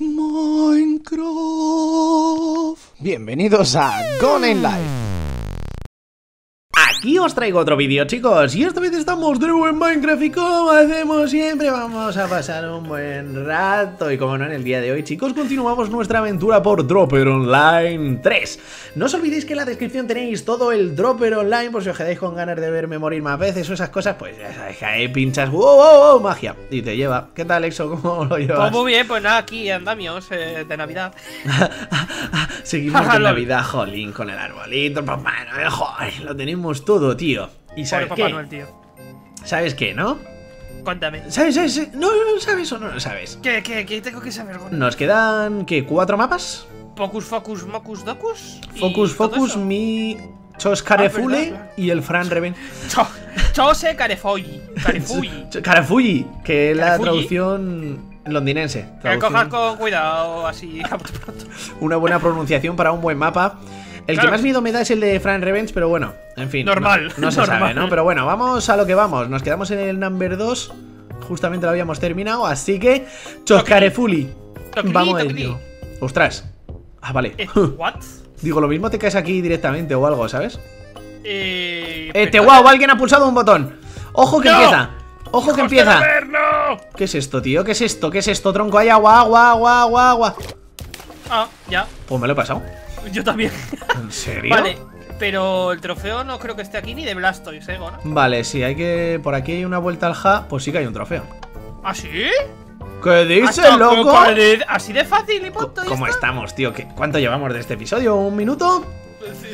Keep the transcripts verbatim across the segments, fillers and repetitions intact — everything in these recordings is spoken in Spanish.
Minecraft. Bienvenidos a GonaInLive. Aquí os traigo otro vídeo, chicos, y esta vez estamos de nuevo en Minecraft y como hacemos siempre vamos a pasar un buen rato. Y como no, en el día de hoy, chicos, continuamos nuestra aventura por Dropper Online tres. No os olvidéis que en la descripción tenéis todo el Dropper Online, por si os quedáis con ganas de verme morir más veces o esas cosas, pues ya sabéis, ahí pinchas, wow, wow, wow, magia, y te lleva. ¿Qué tal, Exo? ¿Cómo lo llevas? Pues muy bien, pues nada, aquí andamios eh, de Navidad. Seguimos de Navidad, jolín, con el arbolito, papá Noel, joder, lo tenemos todo, tío. ¿Y sabes qué? Noel, tío. ¿Sabes qué, no? Cuéntame. ¿Sabes, sabes? No, no sabes o no lo sabes. ¿Qué, qué, qué tengo que saber? Bueno. Nos quedan, ¿qué? ¿Cuatro mapas? Focus, Focus, Mocus, Docus. Focus, Focus, mi... Chose Carefully ah, y el Fran Revenge. Chose Carefully. Carefully, que es la traducción... londinense. Que cojas con cuidado, así pronto. Una buena pronunciación para un buen mapa. El claro. que más miedo me da es el de Fran Revenge, pero bueno, en fin. Normal. No, no se Normal. sabe, ¿no? Pero bueno, vamos a lo que vamos. Nos quedamos en el number dos. Justamente lo habíamos terminado, así que... Choscarefuli. Vamos a ello. Ostras. Ah, vale. Eh, what? Digo, lo mismo te caes aquí directamente o algo, ¿sabes? Eh... Este, wow, alguien ha pulsado un botón. Ojo que no. empieza. Ojo que empieza. ¿Qué es esto, tío? ¿Qué es esto? ¿Qué es esto, tronco? Hay agua, agua, agua, agua, agua. Ah, ya. Pues me lo he pasado. Yo también. ¿En serio? Vale, pero el trofeo no creo que esté aquí ni de Blastoise, ¿eh? Bueno. Vale, sí, hay que... Por aquí hay una vuelta al ja. Pues sí que hay un trofeo. ¿Ah, sí? ¿Qué dices, loco? Así de fácil y punto. ¿Cómo estamos, tío? ¿Qué... ¿Cuánto llevamos de este episodio? ¿Un minuto?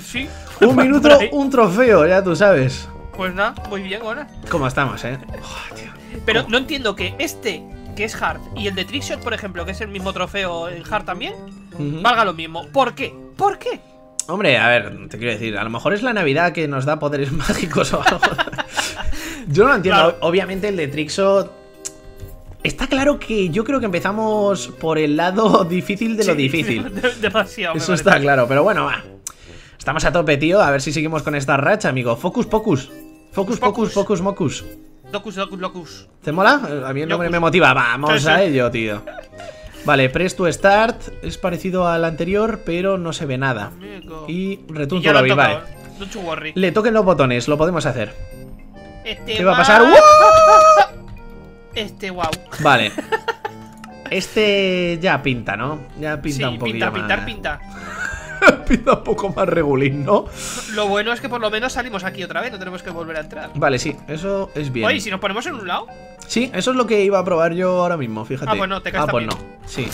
Sí. Un minuto, un trofeo, ya tú sabes. Pues nada, muy bien, ahora. ¿Cómo estamos, eh? Oh, tío. Pero ¿Cómo? no entiendo que este, que es hard, y el de Trickshot, por ejemplo, que es el mismo trofeo en hard también, uh-huh. valga lo mismo. ¿Por qué? ¿Por qué? Hombre, a ver, te quiero decir, a lo mejor es la Navidad que nos da poderes mágicos o algo. Yo no lo entiendo. Claro. Obviamente el de Trickshot... Está claro que yo creo que empezamos por el lado difícil de sí, lo difícil. De demasiado. Eso está claro, pero bueno, va. Estamos a tope, tío. A ver si seguimos con esta racha, amigo. Focus, Pocus. Focus, Pocus, Pocus, Mocus. Docus, Docus, Locus. ¿Te mola? A mí el nombre me motiva. Vamos a ello, tío. Vale, press to start. Es parecido al anterior, pero no se ve nada. Y retunto la viva. Le toquen los botones, lo podemos hacer. ¿Qué va a pasar? Este wow. Vale. Este ya pinta, ¿no? Ya pinta un poquito. Pinta, pintar, pinta. Pinta un poco más regulín, ¿no? Lo bueno es que por lo menos salimos aquí otra vez, no tenemos que volver a entrar. Vale, sí, eso es bien. Oye, ¿y si nos ponemos en un lado? Sí, eso es lo que iba a probar yo ahora mismo, fíjate. Ah, pues no, te caes Ah, también. pues no, sí.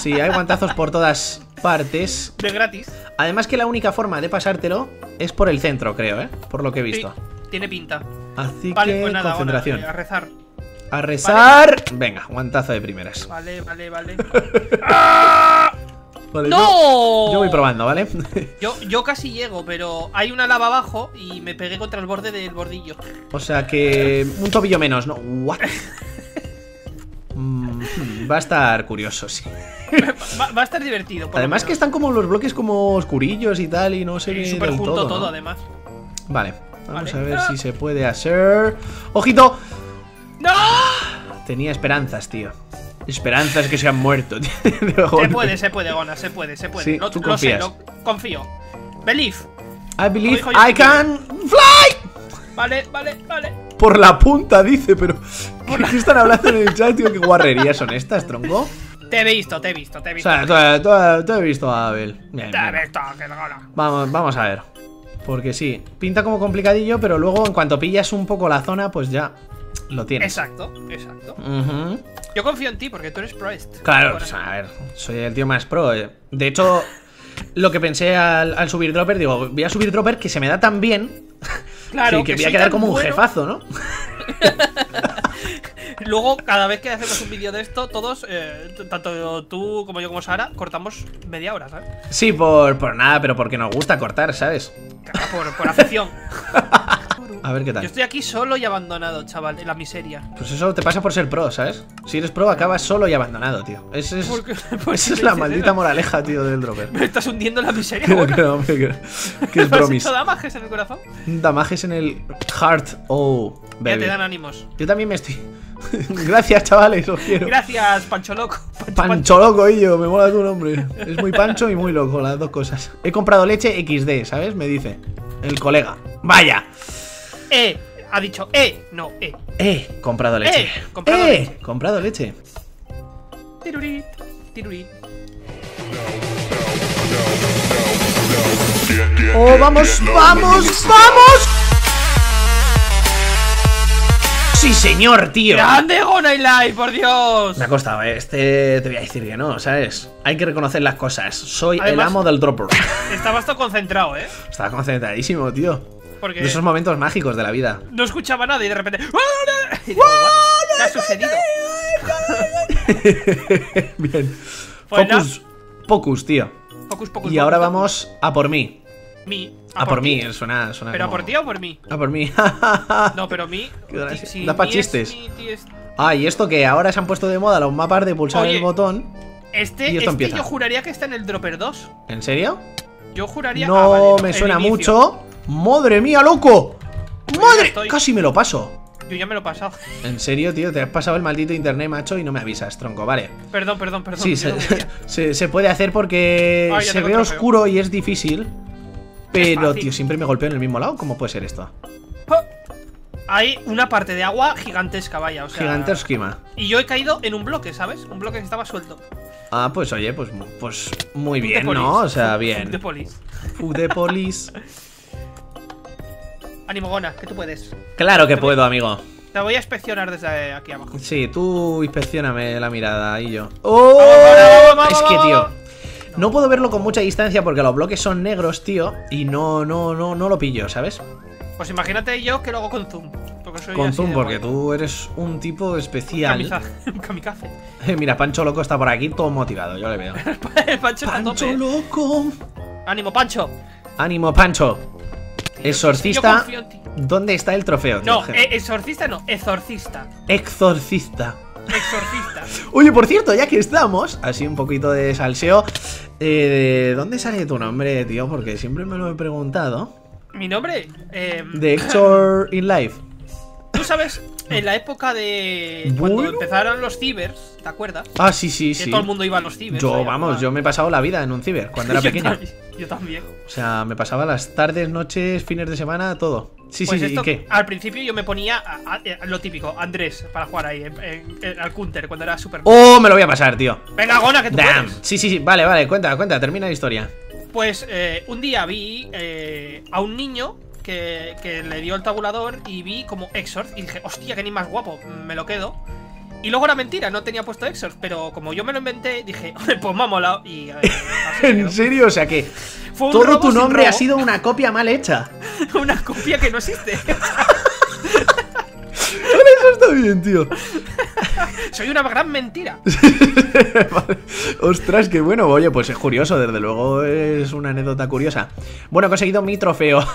Sí, hay guantazos por todas partes. De gratis. Además que la única forma de pasártelo es por el centro, creo, ¿eh? Por lo que he visto. Sí, tiene pinta. Así vale, que pues nada, concentración. Bueno, a rezar. A rezar. Vale. Venga, guantazo de primeras. Vale, vale, vale. ¡Ah! Vale, ¡no! Yo, yo voy probando, ¿vale? yo, yo casi llego, pero hay una lava abajo y me pegué contra el borde del bordillo. O sea que... un tobillo menos, ¿no? What? mm, va a estar curioso, sí. va, va a estar divertido. Además que están como los bloques como oscurillos y tal y no sé qué... Súper junto todo, ¿no? todo, además. Vale, vamos vale. a ver ah. si se puede hacer... ¡Ojito! ¡No! Tenía esperanzas, tío. Esperanzas que se han muerto. Se puede, se puede, Gona, se puede, se puede. Sí, lo, tú lo sé, lo confío. Believe. I believe I can fly. Vale, vale, vale. Por la punta, dice, pero. ¿Qué, la... ¿qué están hablando en el chat, tío? ¿Qué guarrerías son estas, tronco? Te he visto, te he visto, te he visto. O sea, te, te, te he visto, Abel. Bien, te bien. he visto, que Gona. Vamos, vamos a ver. Porque sí, pinta como complicadillo, pero luego en cuanto pillas un poco la zona, pues ya. Lo tienes. Exacto, exacto. Uh-huh. Yo confío en ti porque tú eres pro. Claro, o sea, a ver, soy el tío más pro. De hecho, lo que pensé al, al subir Dropper, digo, voy a subir Dropper que se me da tan bien. Claro, que, que voy a quedar como bueno. un jefazo, ¿no? Luego, cada vez que hacemos un vídeo de esto, todos, eh, tanto tú como yo como Sara, cortamos media hora, ¿sabes? Sí, por, por nada, pero porque nos gusta cortar, ¿sabes? Por, por afición. A ver qué tal. Yo estoy aquí solo y abandonado, chaval, en la miseria. Pues eso te pasa por ser pro, ¿sabes? Si eres pro, acabas solo y abandonado, tío. Esa es, ¿Por qué? ¿Por esa es la maldita eso? moraleja, tío, del Dropper. Me estás hundiendo en la miseria. Creo, creo, creo. ¿Qué es bromis? ¿Damajes en el corazón? Damajes en el heart. Oh, baby. Ya te dan ánimos. Yo también me estoy... Gracias, chavales, os quiero. Gracias, Pancho Loco. Pancho loco, yo me mola tu nombre. Es muy pancho y muy loco, las dos cosas. He comprado leche equis de, ¿sabes? Me dice el colega. Vaya. Eh, ha dicho eh, no, eh. Eh, comprado leche. Eh, comprado, eh, leche. comprado leche. Tirurí, tirurí. Oh, vamos, vamos, vamos. Sí, señor, tío. ¡Grande GonaInLive, por Dios! Me ha costado, ¿eh? Este te voy a decir que no, ¿sabes? Hay que reconocer las cosas. Soy Además, el amo del dropper. Estabas todo concentrado, ¿eh? Estaba concentradísimo, tío. Porque de esos momentos mágicos de la vida. No escuchaba nada y de repente... Y digo, ¿qué ha sucedido? Bien. Pues Focus, no. Focus, tío. Focus, focus, y ahora focus. Vamos a por mí. Mí, a, a por, por mí, mí. Suena, suena ¿Pero como... a por ti o por mí? A por mí. No, pero mí. Si da pa' chistes. Es... Ah, y esto que ahora se han puesto de moda los mapas de pulsar Oye, el botón. Este, y esto este empieza. Yo juraría que está en el Dropper dos. ¿En serio? Yo juraría. No, ah, vale, me suena mucho. ¡Madre mía, loco! ¡Madre! Estoy... Casi me lo paso. Yo ya me lo he pasado. En serio, tío, te has pasado el maldito internet, macho, y no me avisas, tronco, vale. Perdón, perdón, perdón. Sí, se, se, se puede hacer porque Ay, se ve oscuro feo. y es difícil. Pero, tío, siempre me golpeo en el mismo lado. ¿Cómo puede ser esto? Hay una parte de agua gigantesca, vaya, o sea... Gigantesquima. Y yo he caído en un bloque, ¿sabes? Un bloque que estaba suelto. Ah, pues oye, pues, pues muy Food bien, ¿no? O sea, bien. Food the police. Food the police. Ánimo, Gona, que tú puedes. Claro que te puedo, voy, amigo. Te voy a inspeccionar desde aquí abajo. Sí, tú inspeccioname la mirada y yo. ¡Oh! ¡Vamos, vamos, vamos, es que, tío... No puedo verlo con mucha distancia porque los bloques son negros, tío. Y no, no, no, no lo pillo, ¿sabes? Pues imagínate yo que lo hago con zoom. Soy con zoom, porque guay. tú eres un tipo especial. Un kamikaze. Un kamikaze. Mira, Pancho Loco está por aquí todo motivado, yo le veo. Pancho, Pancho está Loco. Ánimo, Pancho. Ánimo, Pancho. Exorcista. ¿Dónde está el trofeo? Tío? No, eh, exorcista no, exorcista. Exorcista. Exorcista. Oye, por cierto, ya que estamos, así un poquito de salseo, eh, ¿de dónde sale tu nombre, tío? Porque siempre me lo he preguntado. ¿Mi nombre? Eh... De GonaInLive. Tú sabes, en la época de... Cuando bueno. empezaron los cibers, ¿te acuerdas? Ah, sí, sí, que sí. todo el mundo iba a los cibers. Yo, vamos, yo me he pasado la vida en un ciber, cuando era pequeño. Yo también. O sea, me pasaba las tardes, noches, fines de semana, todo. Sí, pues sí, esto, ¿y qué? Al principio yo me ponía a, a, a, lo típico, Andrés, para jugar ahí, en, en, en, al counter, cuando era super... ¡Oh, me lo voy a pasar, tío! Venga, Gona, que tú Damn. puedes. Sí, sí, sí, vale, vale, cuenta, cuenta, termina la historia. Pues eh, un día vi eh, a un niño que, que le dio el tabulador y vi como Exorc y dije, hostia, que ni más guapo, me lo quedo. Y luego era mentira, no tenía puesto Exorc, pero como yo me lo inventé, dije, pues me ha molado y... Eh, ¿En serio? O sea que... Todo tu nombre ha sido una copia mal hecha. Una copia que no existe. Eso está bien, tío. Soy una gran mentira. Vale. Ostras, qué bueno. Oye, pues es curioso, desde luego es una anécdota curiosa. Bueno, he conseguido mi trofeo.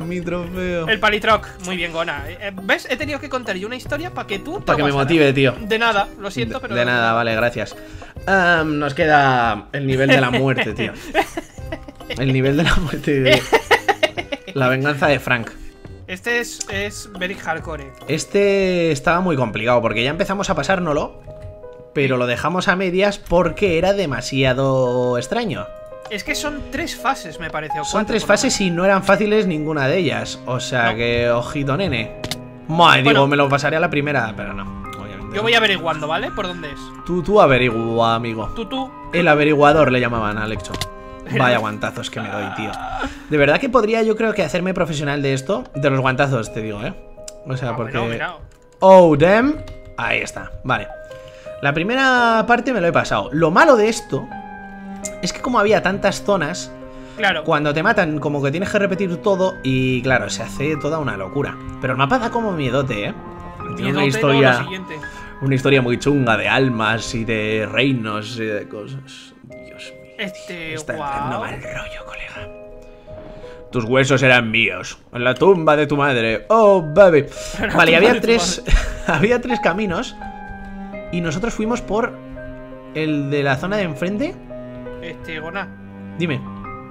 Mi trofeo. El palitroc. Muy bien, Gona. ¿Ves? He tenido que contar yo una historia para que tú... Para que me motive, tío. De nada, lo siento, pero... De nada, vale, gracias. Um, nos queda el nivel de la muerte, tío. El nivel de la muerte de... La venganza de Frank. Este es, es very hardcore. Este estaba muy complicado porque ya empezamos a pasárnoslo, pero lo dejamos a medias porque era demasiado extraño. Es que son tres fases, me parece. O son cuatro, tres fases y no eran fáciles ninguna de ellas. O sea no. que, ojito, nene. Madre, bueno, digo, me lo pasaré a la primera, pero no. Obviamente yo voy no. averiguando, ¿vale? ¿Por dónde es? Tú, tú averigua, amigo. Tú, tú. El averiguador le llamaban al hecho. Vaya guantazos que me doy, tío. De verdad que podría, yo creo que hacerme profesional de esto. De los guantazos, te digo, eh. O sea, porque... Oh, damn. Ahí está, vale. La primera parte me lo he pasado. Lo malo de esto es que como había tantas zonas, claro, cuando te matan como que tienes que repetir todo. Y claro, se hace toda una locura. Pero el mapa da como miedote, eh. Tiene una historia... Una historia muy chunga de almas y de reinos y de cosas. Dios mío. Este, está entrando wow. mal rollo, colega. Tus huesos eran míos. En la tumba de tu madre. Oh, baby. Vale, y había tres. Había tres caminos. Y nosotros fuimos por el de la zona de enfrente. Este, Gona. Dime.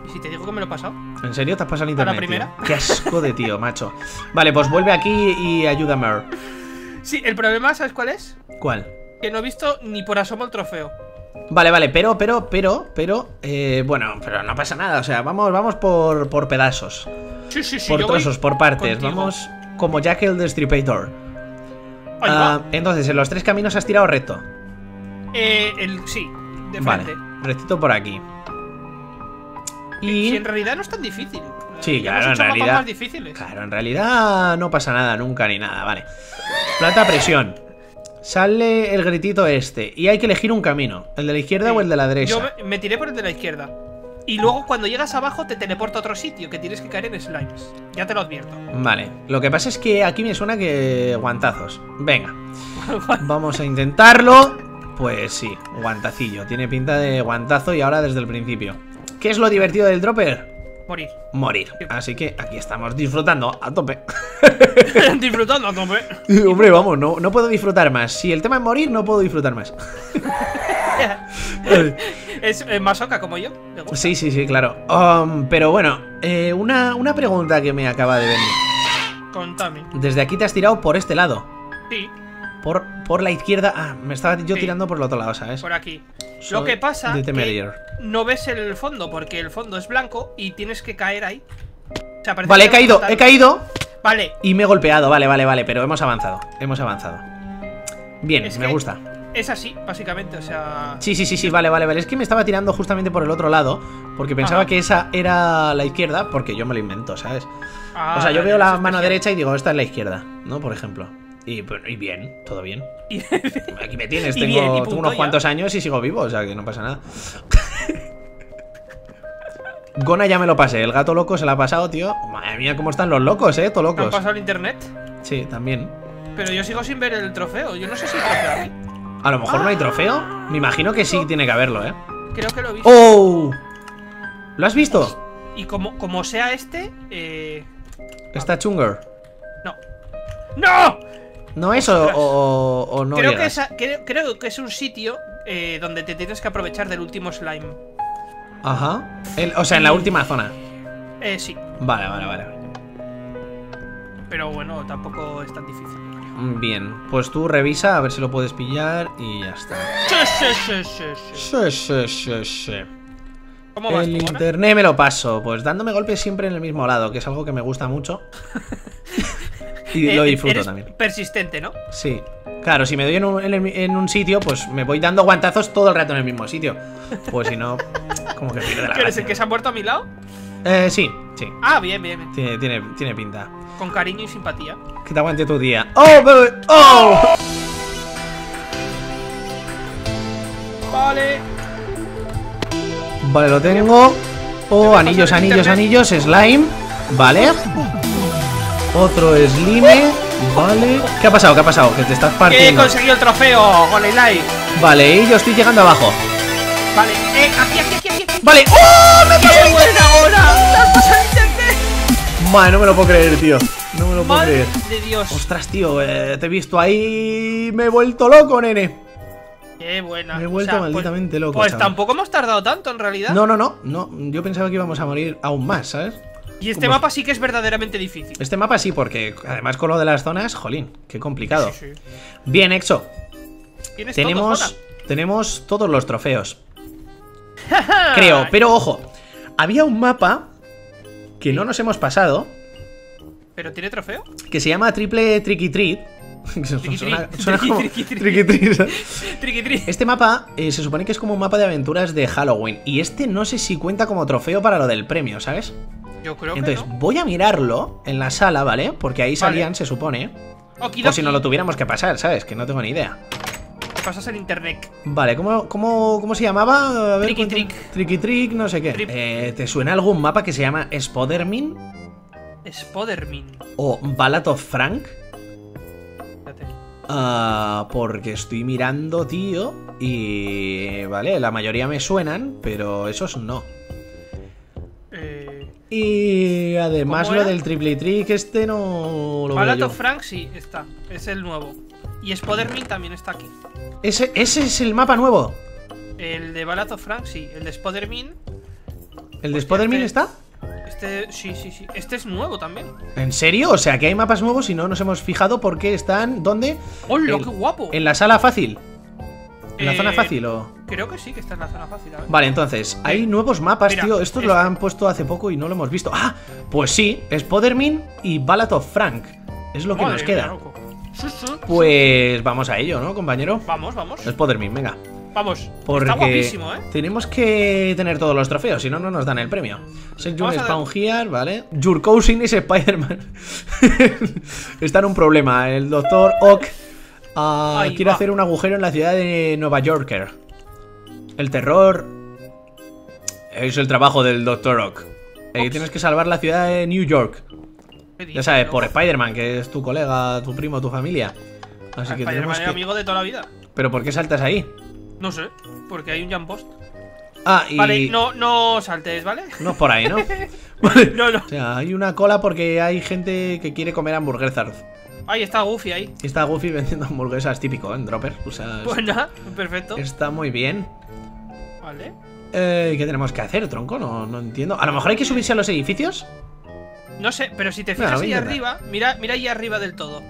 ¿Y si te digo que me lo he pasado? ¿En serio? ¿Te has pasado el internet? ¿A la primera? Tío. Qué asco de tío, macho. Vale, pues vuelve aquí y ayúdame. Sí, el problema, ¿sabes cuál es? ¿Cuál? Que no he visto ni por asomo el trofeo. Vale, vale, pero, pero, pero, pero eh, bueno, pero no pasa nada. O sea, vamos, vamos por, por pedazos. Sí, sí, sí. Por trozos, por partes contigo. Vamos como Jack el Destripador. uh, Entonces, en los tres caminos has tirado recto. Eh, el, sí, de frente. Vale, rectito por aquí. Y si en realidad no es tan difícil. Sí, claro, en realidad más difíciles. Claro, en realidad no pasa nada nunca ni nada, vale. Planta presión. Sale el gritito este. Y hay que elegir un camino, el de la izquierda sí. o el de la derecha. Yo me tiré por el de la izquierda. Y luego cuando llegas abajo te teleporta a otro sitio, que tienes que caer en slimes. Ya te lo advierto. Vale, lo que pasa es que aquí me suena que guantazos. Venga, vamos a intentarlo. Pues sí, guantacillo. Tiene pinta de guantazo y ahora desde el principio. ¿Qué es lo divertido del dropper? Morir. Morir. Así que aquí estamos disfrutando a tope. Disfrutando a tope. Hombre, vamos, no, no puedo disfrutar más. Si el tema es morir, no puedo disfrutar más. Es eh, masoca como yo. Sí, sí, sí, claro. Um, pero bueno, eh, una, una pregunta que me acaba de venir. Contame. Desde aquí te has tirado por este lado. Sí. Por, por la izquierda. Ah, me estaba yo sí. tirando por el otro lado, ¿sabes? Por aquí. Soy Lo que pasa es que no ves el fondo, porque el fondo es blanco y tienes que caer ahí. O sea, vale, he caído, he caído. Vale. Y me he golpeado, vale, vale, vale, pero hemos avanzado. Hemos avanzado. Bien, es me gusta. Es así, básicamente, o sea... Sí, sí, sí, sí, vale, vale, vale. Es que me estaba tirando justamente por el otro lado, porque pensaba Ajá. que esa era la izquierda, porque yo me lo invento, ¿sabes? Ah, o sea, yo vale, veo la mano especial. derecha y digo, esta es la izquierda, ¿no? Por ejemplo. Y, y bien, todo bien. Aquí me tienes, tengo, bien, punto, tengo unos ya. cuantos años y sigo vivo, o sea que no pasa nada. Gona ya me lo pasé, el gato loco se lo ha pasado, tío. Madre mía, cómo están los locos, eh, todos locos. ¿Han pasado el internet? Sí, también. Pero yo sigo sin ver el trofeo, yo no sé si hay trofeo aquí. A lo mejor ah, no hay trofeo. Me imagino que sí tiene que haberlo, eh. Creo que lo he visto. ¡Oh! ¿Lo has visto? Y como, como sea este, eh... ¿Está chunger? No. ¡No! ¿No es o, o, o no creo que, es, creo, creo que es un sitio eh, donde te tienes que aprovechar del último slime. Ajá. El, o sea, en la última zona. Eh, sí. Vale, vale, vale. Pero bueno, tampoco es tan difícil. Bien, pues tú revisa a ver si lo puedes pillar y ya está. Sí, sí, sí, sí. Sí, sí, sí, sí. ¿Cómo vas, el tú, internet me lo paso, pues dándome golpes siempre en el mismo lado, que es algo que me gusta mucho. Y lo disfruto Eres también. Persistente, ¿no? Sí. Claro, si me doy en un, en, en un sitio, pues me voy dando guantazos todo el rato en el mismo sitio. Pues si no, como que pierde la gracia. ¿Eres el que se ha muerto a mi lado? Eh, sí, sí. Ah, bien, bien, bien. Tiene, tiene, tiene pinta. Con cariño y simpatía. Que te aguante tu día. ¡Oh, bebé! ¡Oh! Vale. Vale, lo tengo. Oh, anillos, anillos, anillos. Slime. Vale. Otro slime, vale. ¿Qué ha pasado? ¿Qué ha pasado? Que te estás partiendo. He conseguido el trofeo, GonaInLive. Vale, y yo estoy llegando abajo. Vale, eh, aquí, aquí, aquí, aquí. Vale. ¡Oh! ¡Me pasó el internet ahora! ¡Me has pasado el internet! Madre, no me lo puedo creer, tío. No me lo puedo creer. Madre de Dios. Ostras, tío, eh, te he visto ahí. Me he vuelto loco, nene. Qué buena. Me he vuelto o sea, malditamente pues, loco. Pues chaval. Tampoco hemos tardado tanto, en realidad. No, no, no, no. Yo pensaba que íbamos a morir aún más, ¿sabes? Y este ¿Cómo? mapa sí que es verdaderamente difícil. Este mapa sí, porque además con lo de las zonas, jolín, qué complicado. Sí, sí. Bien, Exo. Tenemos, todo, tenemos todos los trofeos. Creo, pero ojo. Había un mapa que sí. no nos hemos pasado. ¿Pero tiene trofeo? Que se llama Triple Tricky Treat. Este mapa eh, se supone que es como un mapa de aventuras de Halloween. Y este no sé si cuenta como trofeo para lo del premio, ¿sabes? Yo creo Entonces, que no. voy a mirarlo en la sala, ¿vale? Porque ahí salían, vale. se supone. Okidoki. O si no lo tuviéramos que pasar, ¿sabes? Que no tengo ni idea. Te pasas el internet. Vale, ¿cómo, cómo, cómo se llamaba? A ver, Tricky Trick. Tricky Trick, no sé qué. Eh, ¿Te suena algún mapa que se llama Spider-Man? Spider-Man. ¿O Balad of Frank? Uh, porque estoy mirando, tío. Y... Vale, la mayoría me suenan, pero esos no. Eh... Y además lo del Triple Trick, este no lo Balad of Frank sí está, es el nuevo. Y Spider-Man también está aquí. ¿Ese, ¿Ese es el mapa nuevo? El de Balad of Frank sí, el de Spider-Man. ¿El de Spider-Man está? Este, sí, sí, sí. Este es nuevo también. ¿En serio? O sea, que hay mapas nuevos y no nos hemos fijado porque están... ¿Dónde? ¡Oh, lo, qué guapo! En la sala fácil. ¿En eh, la zona fácil o...? Creo que sí, que está en la zona fácil. A ver. Vale, entonces, sí. Hay nuevos mapas, mira, tío. Estos este. lo han puesto hace poco y no lo hemos visto. ¡Ah! Pues sí, Spider-Man y Balad of Frank. Es lo Madre, que nos queda. Loco. Pues vamos a ello, ¿no, compañero? Vamos, vamos. Spider-Man, venga. Vamos, porque está guapísimo, ¿eh? Tenemos que tener todos los trofeos, si no, no nos dan el premio. Send your spawn here, ¿vale? Your cousin is Spider-Man. Está en un problema. El doctor Ock uh, Ay, quiere va. hacer un agujero en la ciudad de Nueva Yorker. El terror es el trabajo del doctor Ock. Eh, tienes que salvar la ciudad de New York. Ya sabes, por Spider-Man, que es tu colega, tu primo, tu familia. Así que tenemos que... es amigo de toda la vida. ¿Pero por qué saltas ahí? No sé, porque hay un jump post. Ah, y... Vale, no, no saltes, ¿vale? No es por ahí, ¿no? Vale. No, no. O sea, hay una cola porque hay gente que quiere comer hamburguesas. Ahí está Goofy ahí. Está Goofy vendiendo hamburguesas, típico, en ¿eh? Dropper. O sea, pues nada, perfecto. Está muy bien. Vale. Eh, ¿Qué tenemos que hacer, tronco? No, no entiendo. A lo mejor hay que subirse a los edificios. No sé, pero si te fijas no, ahí arriba, mira, mira ahí arriba del todo.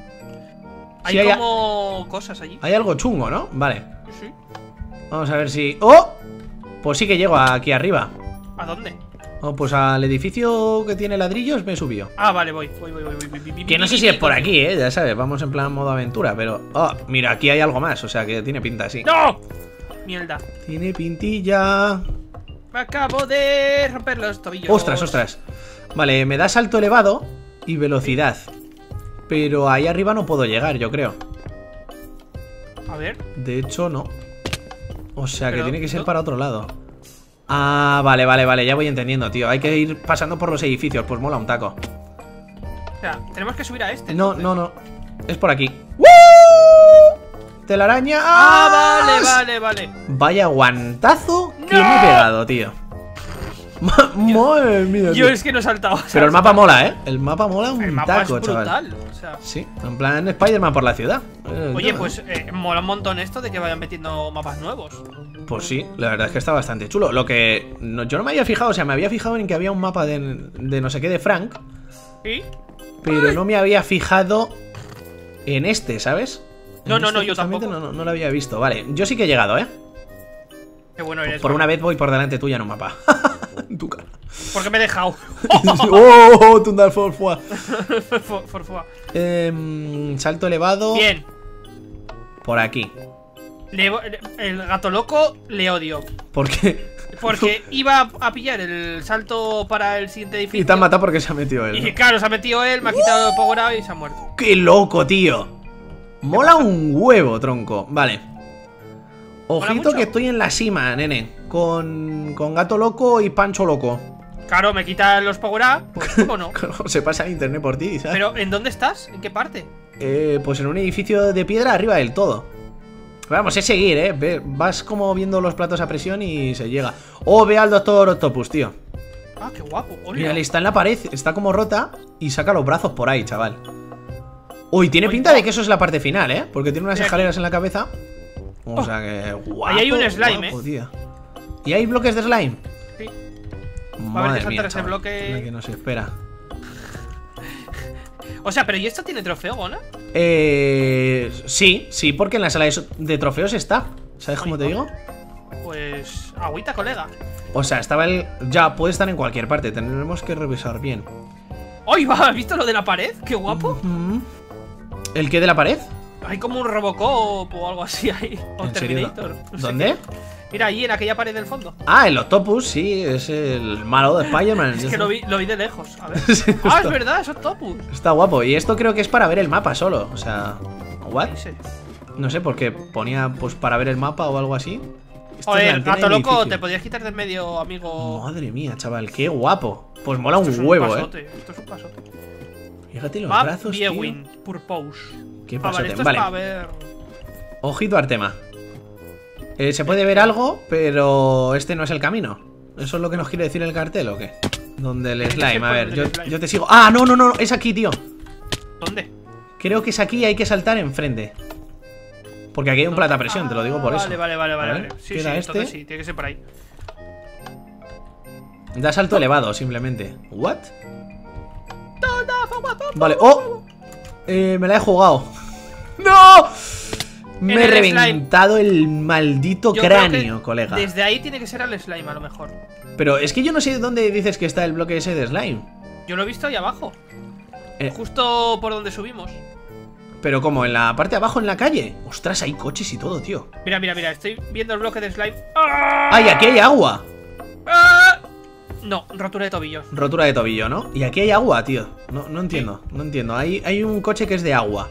Hay sí, como hay... cosas allí. Hay algo chungo, ¿no? Vale. Sí. Vamos a ver si... ¡Oh! Pues sí que llego aquí arriba. ¿A dónde? Oh, pues al edificio que tiene ladrillos me subió. Ah, vale, voy, voy, voy, voy, voy, voy, voy Que no sé si es por aquí, eh, ya sabes, vamos en plan modo aventura, pero... Oh, mira, aquí hay algo más, o sea que tiene pinta así. ¡No! Mierda. Tiene pintilla. Me acabo de romper los tobillos. Ostras, ostras. Vale, me da salto elevado y velocidad. Pero ahí arriba no puedo llegar, yo creo. A ver. De hecho, no. O sea, que tiene que ser para otro lado. Ah, vale, vale, vale, ya voy entendiendo, tío. Hay que ir pasando por los edificios, pues mola un taco. O sea, tenemos que subir a este. No, no, no. Es por aquí. ¡Woo! ¡Telaraña! ¡Ah, vale, vale, vale! Vaya guantazo que me he pegado, tío. Madre mía, yo es que no he saltado. O sea, pero el mapa mola, ¿eh? El mapa mola un el mapa taco, es brutal, chaval. O sea... Sí, en plan Spider-Man por la ciudad. Oye, pues eh, mola un montón esto de que vayan metiendo mapas nuevos. Pues sí, la verdad es que está bastante chulo. Lo que no, yo no me había fijado, o sea, me había fijado en que había un mapa de, de no sé qué de Frank. ¿Y? Pero Ay. no me había fijado en este, ¿sabes? En no, este, no, no, yo tampoco. No, no, no lo había visto, vale. Yo sí que he llegado, ¿eh? Qué bueno eres. Por, por una vez voy por delante tuya en un mapa. En tu cara. Porque me he dejado. ¡Oh! Tundal forfua. Forfua. Eh, salto elevado. Bien. Por aquí. Le, el gato loco le odio. ¿Por qué? Porque iba a pillar el salto para el siguiente edificio. Y te han matado porque se ha metido él. Y claro, se ha metido él, me ha quitado el power up y se ha muerto. ¡Qué loco, tío! Mola un huevo, tronco. Vale. Ojito que estoy en la cima, nene. Con, con gato loco y pancho loco. Claro, me quitan los power up. Pues ¿cómo no? Se pasa el internet por ti, ¿sabes? Pero ¿en dónde estás? ¿En qué parte? Eh, pues en un edificio de piedra arriba del todo. Vamos, es seguir, ¿eh? Vas como viendo los platos a presión y se llega. Oh, ve al doctor Octopus, tío. Ah, qué guapo. Olé. Mira, está en la pared, está como rota y saca los brazos por ahí, chaval. Uy, tiene Oye, pinta de que eso es la parte final, ¿eh? Porque tiene unas escaleras en la cabeza. O sea que guapo, ahí hay un slime, guapo, eh. Tío. ¿Y hay bloques de slime? Sí. Va a haber que saltar ese bloque. La que nos espera. O sea, pero ¿y esto tiene trofeo, Gona? Eh. Sí, sí, porque en la sala de trofeos está. ¿Sabes cómo te digo? Pues. Agüita, colega. O sea, estaba el. Ya, puede estar en cualquier parte. Tendremos que revisar bien. ¡Ay, va! ¿Has visto lo de la pared? ¡Qué guapo! Mm-hmm. ¿El qué de la pared? Hay como un Robocop o algo así ahí. O Terminator. No sé. ¿Dónde? Qué. Mira, allí en aquella pared del fondo. Ah, el Octopus, sí, es el malo de Spider-Man. Es que lo vi, lo vi de lejos. A ver. Sí, ah, está, es verdad, es Octopus. Está guapo. Y esto creo que es para ver el mapa solo. O sea. ¿What? Sí, sí. No sé, porque ponía pues para ver el mapa o algo así. Joder, gato loco, te podías quitar del medio, amigo. Madre mía, chaval, qué guapo. Pues mola esto un huevo, un pasote, eh. Esto es un pasote. Fíjate los Map brazos. Viewing, tío. Purpose. Qué pasote. Ah, vale, vale. Ver... Ojito Artema. Eh, se puede ver algo, pero este no es el camino. ¿Eso es lo que nos quiere decir el cartel o qué? Donde el slime, a ver, yo, yo te sigo. ¡Ah, no, no, no! Es aquí, tío. ¿Dónde? Creo que es aquí y hay que saltar enfrente. Porque aquí hay un plata presión, ah, te lo digo por vale, eso. Vale, vale, vale, vale. Sí, sí, este. Sí, tiene que ser por ahí. Da salto elevado, simplemente. ¿What? Vale, oh. Eh, me la he jugado. ¡No! Me he reventado el maldito cráneo, colega. Desde ahí tiene que ser al slime, a lo mejor. Pero es que yo no sé dónde dices que está el bloque ese de slime. Yo lo he visto ahí abajo. Eh. Justo por donde subimos. Pero como, ¿en la parte de abajo en la calle? Ostras, hay coches y todo, tío. Mira, mira, mira, estoy viendo el bloque de slime. ¡Ah! ¡Ay, aquí hay agua! ¡Ah! No, rotura de tobillo. Rotura de tobillo, ¿no? Y aquí hay agua, tío. No, no entiendo, sí. no entiendo. Hay, hay un coche que es de agua.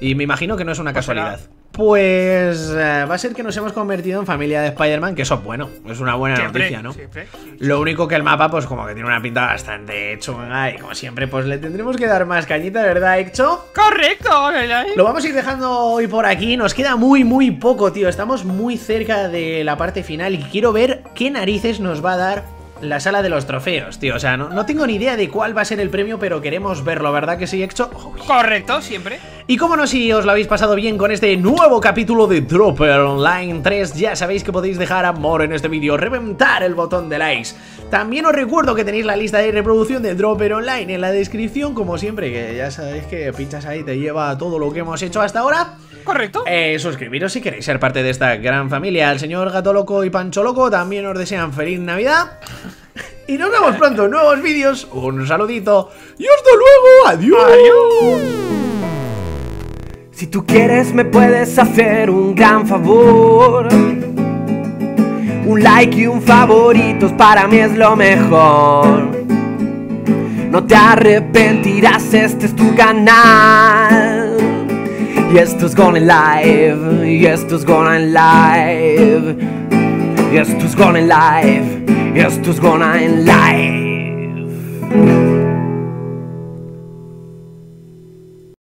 Y me imagino que no es una pues casualidad. Será. Pues eh, va a ser que nos hemos convertido en familia de Spider-Man, que eso es bueno, es una buena siempre, noticia, ¿no? Siempre. Lo único que el mapa, pues como que tiene una pinta bastante chunga y como siempre, pues le tendremos que dar más cañita, ¿verdad, Eccho? ¡Correcto! Lo vamos a ir dejando hoy por aquí, nos queda muy, muy poco, tío, estamos muy cerca de la parte final y quiero ver qué narices nos va a dar la sala de los trofeos, tío, o sea, no, no tengo ni idea de cuál va a ser el premio, pero queremos verlo, ¿verdad que sí, Eccho? Correcto, siempre. Y como no, si os lo habéis pasado bien con este nuevo capítulo de Dropper Online tres, ya sabéis que podéis dejar amor en este vídeo, reventar el botón de likes. También os recuerdo que tenéis la lista de reproducción de Dropper Online en la descripción, como siempre, que ya sabéis que pinchas ahí, te lleva a todo lo que hemos hecho hasta ahora. Correcto. Eh, suscribiros si queréis ser parte de esta gran familia. El señor Gato Loco y Pancho Loco también os desean feliz Navidad. Y nos vemos pronto en nuevos vídeos. Un saludito y hasta luego. Adiós. Adiós. Si tú quieres me puedes hacer un gran favor. Un like y un favoritos para mí es lo mejor. No te arrepentirás, este es tu canal. Y esto es GonaInLive, y esto es GonaInLive. Y esto es GonaInLive, y esto es GonaInLive.